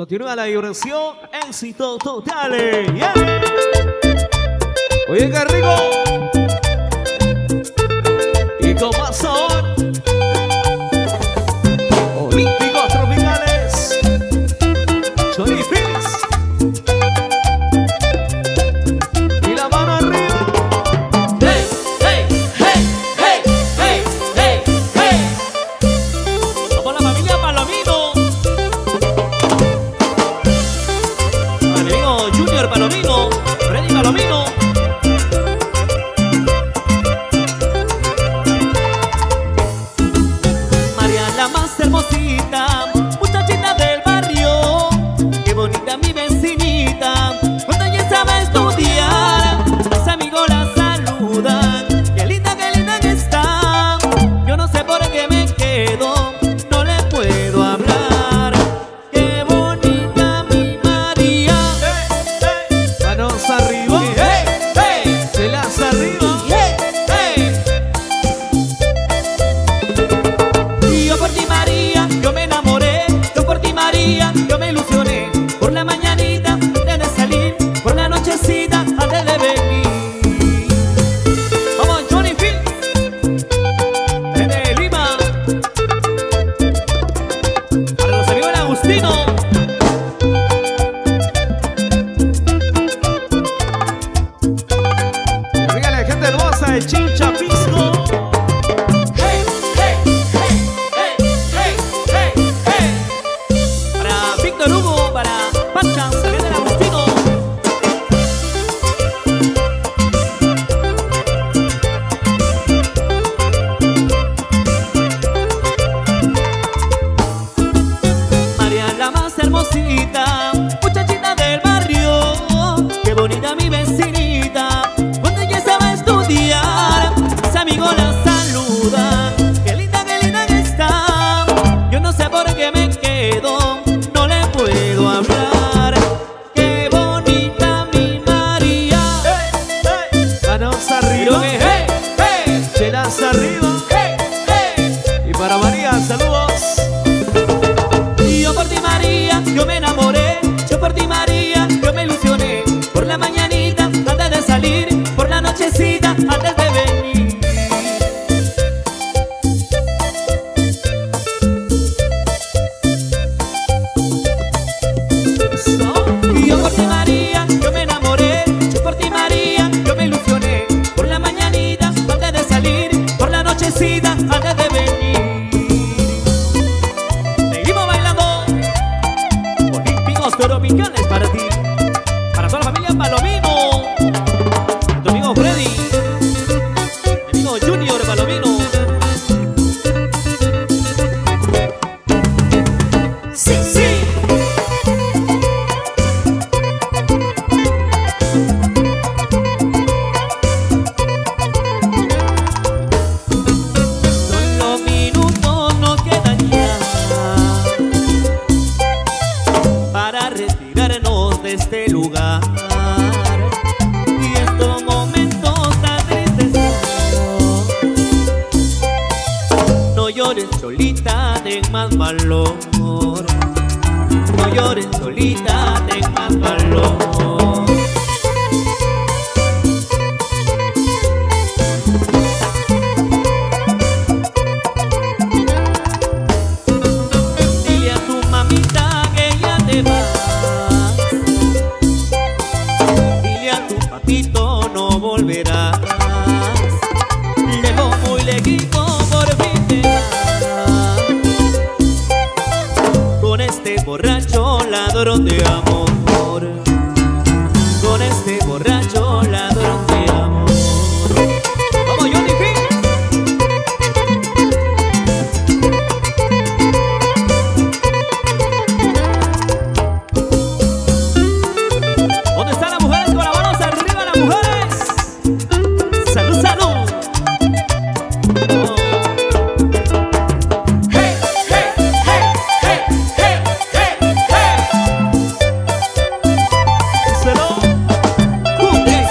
Continúa la diversión, éxito total. Yeah. Oye, qué rico. Y con más sabor. Olímpicos tropicales. Chorifis. Y la mano arriba. Hey, hey, hey, hey, hey, hey, hey. Vamos, la familia Palomino. Amigo Junior Palomino, Freddy Palomino. ¡Qué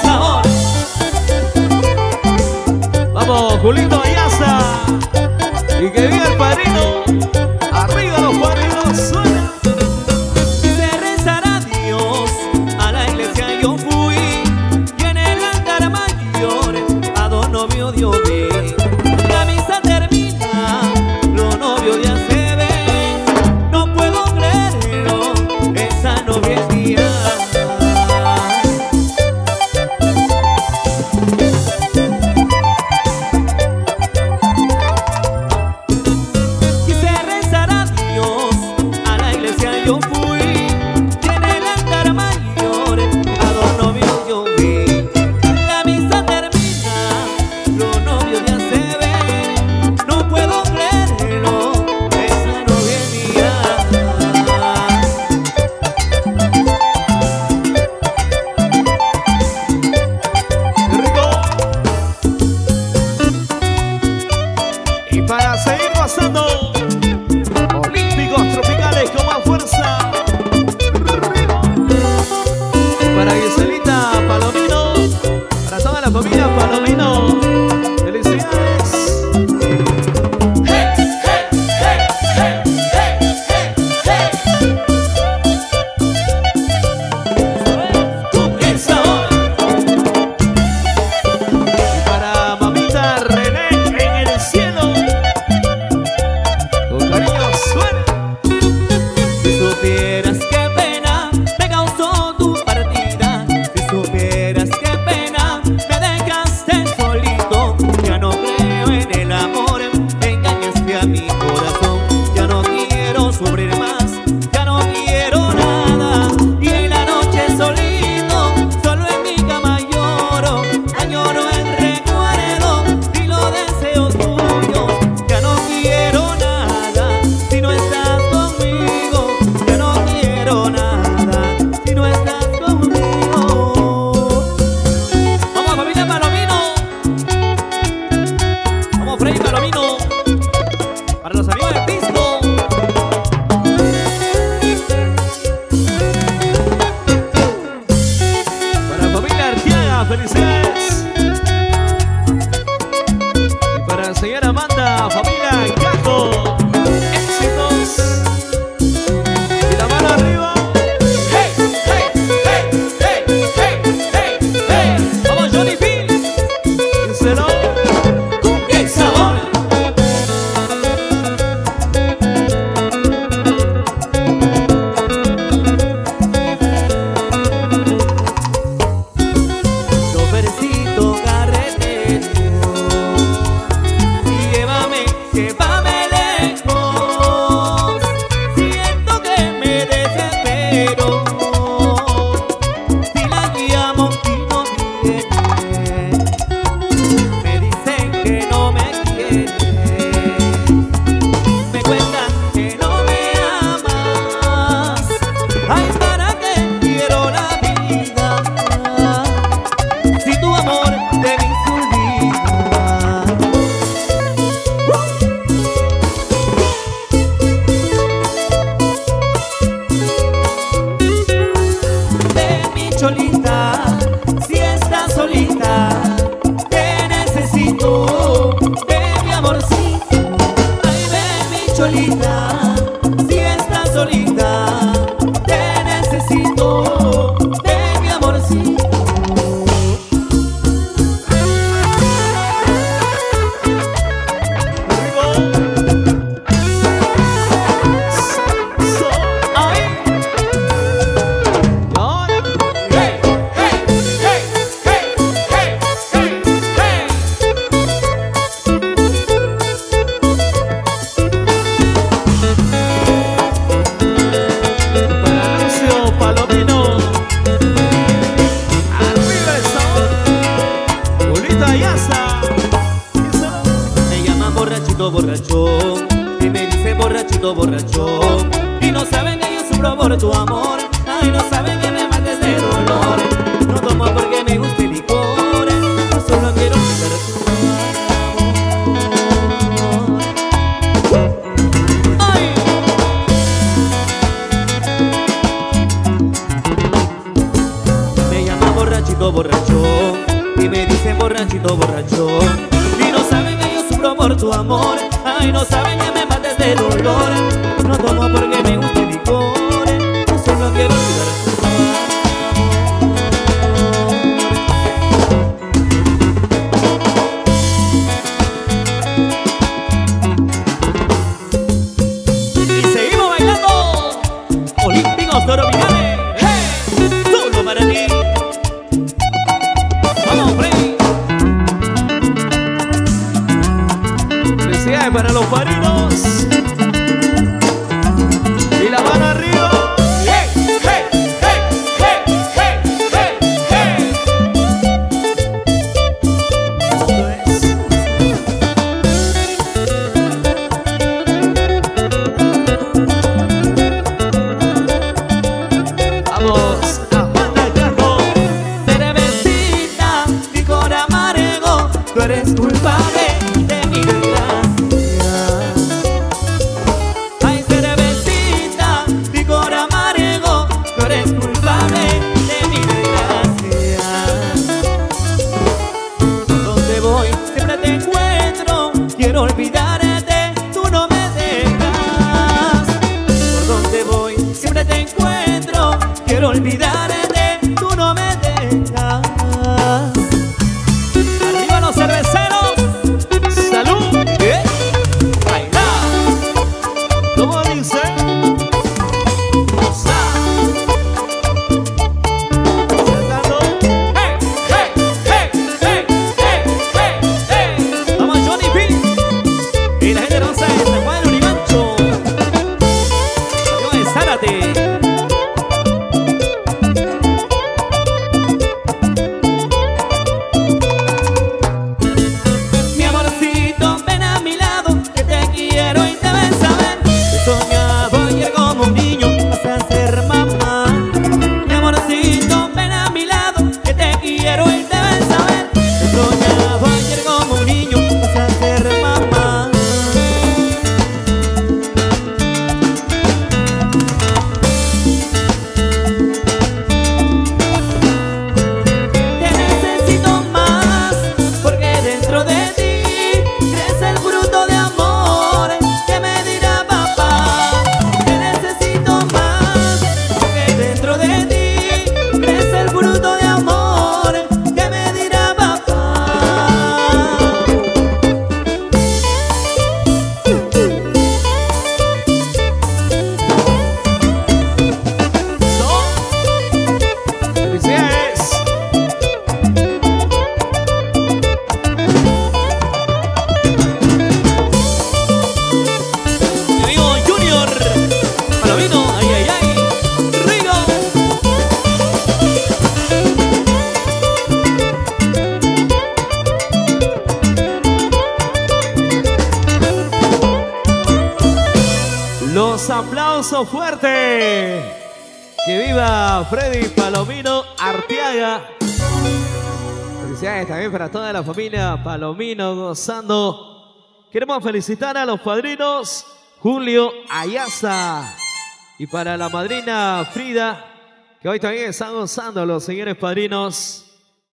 sabor! yo fui, quien el altar mayor a los novios yo vi. La misa termina, los novios ya se ven, no puedo creerlo, esa novia es mía. Y para seguir pasando Palomino, para toda la familia Palomino, felicidades. Hey, hey, hey, hey, hey, hey, hey. Con el sabor. Y para mamita René en el cielo, con cariño suena. Si supieras que pena me causó tu partida, Freddy Palomino, para los amigos de Pisco. Para la familia Arteaga, felicidades. Y para la señora Amanda, familia Caco, éxitos. Y la mano arriba. Hey, hey, hey, hey, hey, hey, hey. Vamos Johnny P. Díselo. Cholita, si estás solita, te necesito de mi amorcito. Ay, baby, cholita, si estás solita, te necesito de mi amorcito. Julio Ayaza. Me llaman borrachito, borrachón, y me dice borrachito, borrachón, y no saben que yo sufro por tu amor. Ay, no saben que me mates de dolor. No tomo porque me gusta el licor, yo solo quiero ser tu amor. Ay. Me llaman borrachito, borrachón, y me dicen borrachito, borrachón, y no saben que yo sufro por tu amor. Ay, no saben que me mates de dolor. No tomo porque me gusta el licor, yo solo quiero olvidar tu amor. Y seguimos bailando Olímpicos Dominicales. Hey, solo para ti. Para los parinos y la mano arriba. quiero olvidarte, tú no me dejas. Arriba los cerveceros, salud, ¿eh? Baila, ¿cómo dice? Goza, saltando, hey, hey, hey, hey, hey, hey, hey. Vamos Johnny P. Y la gente no sabe, se fue el Unimancho. Yo de Zárate. Los aplausos fuertes. Que viva Freddy Palomino Arteaga. Felicidades también para toda la familia Palomino gozando. Queremos felicitar a los padrinos Julio Ayaza y para la madrina Frida, que hoy también están gozando los señores padrinos.